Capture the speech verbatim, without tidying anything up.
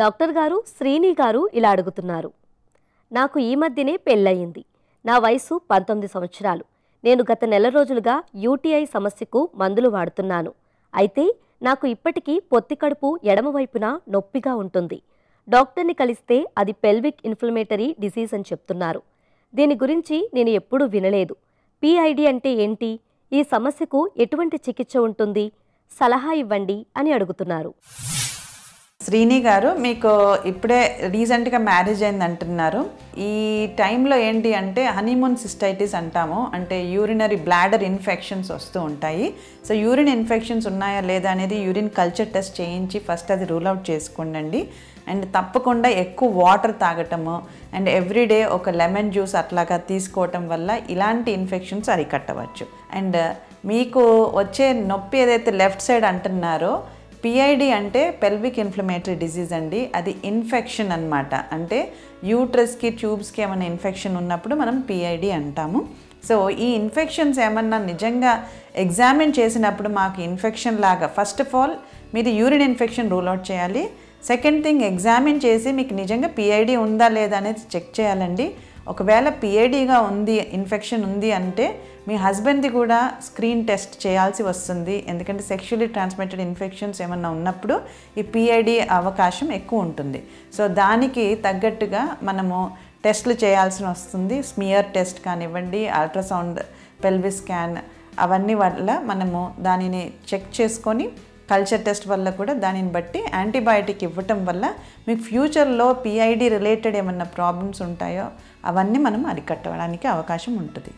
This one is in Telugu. డాక్టర్ గారు, శ్రీని గారు ఇలా అడుగుతున్నారు. నాకు ఈ మధ్యనే పెళ్ళయింది. నా వయసు పంతొమ్మిది సంవత్సరాలు. నేను గత నెల రోజులుగా యూటీఐ సమస్యకు మందులు వాడుతున్నాను. అయితే నాకు ఇప్పటికీ పొత్తి కడుపు ఎడమవైపున నొప్పిగా ఉంటుంది. డాక్టర్ని కలిస్తే అది పెల్విక్ ఇన్ఫ్లమేటరీ డిసీజ్ అని చెప్తున్నారు. దీని గురించి నేను ఎప్పుడూ వినలేదు. పిఐడి అంటే ఏంటి? ఈ సమస్యకు ఎటువంటి చికిత్స ఉంటుంది? సలహా ఇవ్వండి అని అడుగుతున్నారు. శ్రీని గారు, మీకు ఇప్పుడే రీసెంట్గా మ్యారేజ్ అయింది అంటున్నారు. ఈ టైంలో ఏంటి అంటే హనీమూన్ సిస్టైటిస్ అంటాము. అంటే యూరినరీ బ్లాడర్ ఇన్ఫెక్షన్స్ వస్తూ ఉంటాయి. సో యూరిన్ ఇన్ఫెక్షన్స్ ఉన్నాయా లేదా అనేది యూరిన్ కల్చర్ టెస్ట్ చేయించి ఫస్ట్ అది రూల్ అవుట్ చేసుకోండి. అండ్ తప్పకుండా ఎక్కువ వాటర్ తాగటము అండ్ ఎవ్రీడే ఒక లెమన్ జ్యూస్ అట్లాగా తీసుకోవటం వల్ల ఇలాంటి ఇన్ఫెక్షన్స్ అరికట్టవచ్చు. అండ్ మీకు వచ్చే నొప్పి ఏదైతే లెఫ్ట్ సైడ్ అంటున్నారో, పిఐడి అంటే పెల్విక్ ఇన్ఫ్లమేటరీ డిసీజ్ అండి. అది ఇన్ఫెక్షన్ అనమాట. అంటే యూట్రస్కి, ట్యూబ్స్కి ఏమైనా ఇన్ఫెక్షన్ ఉన్నప్పుడు మనం పిఐడి అంటాము. సో ఈ ఇన్ఫెక్షన్స్ ఏమన్నా నిజంగా ఎగ్జామిన్ చేసినప్పుడు మాకు ఇన్ఫెక్షన్ లాగా, ఫస్ట్ ఆఫ్ ఆల్ మీరు యూరిన్ ఇన్ఫెక్షన్ రూల్ అవుట్ చేయాలి. సెకండ్ థింగ్, ఎగ్జామిన్ చేసి మీకు నిజంగా పిఐడి ఉందా లేదా అనేది చెక్ చేయాలండి. ఒకవేళ పిఐడిగా ఉంది, ఇన్ఫెక్షన్ ఉంది అంటే మీ హస్బెండ్ది కూడా స్క్రీన్ టెస్ట్ చేయాల్సి వస్తుంది. ఎందుకంటే సెక్షువల్లీ ట్రాన్స్మిటెడ్ ఇన్ఫెక్షన్స్ ఏమన్నా ఉన్నప్పుడు ఈ పిఐడి అవకాశం ఎక్కువ ఉంటుంది. సో దానికి తగ్గట్టుగా మనము టెస్టులు చేయాల్సి వస్తుంది. స్మియర్ టెస్ట్ కానివ్వండి, అల్ట్రాసౌండ్, పెల్విస్ స్కాన్, అవన్నీ వల్ల మనము దానిని చెక్ చేసుకొని కల్చర్ టెస్ట్ వల్ల కూడా దానిని బట్టి యాంటీబయాటిక్ ఇవ్వటం వల్ల మీకు ఫ్యూచర్లో పిఐడి రిలేటెడ్ ఏమన్నా ప్రాబ్లమ్స్ ఉంటాయో అవన్నీ మనం అరికట్టడానికి అవకాశం ఉంటుంది.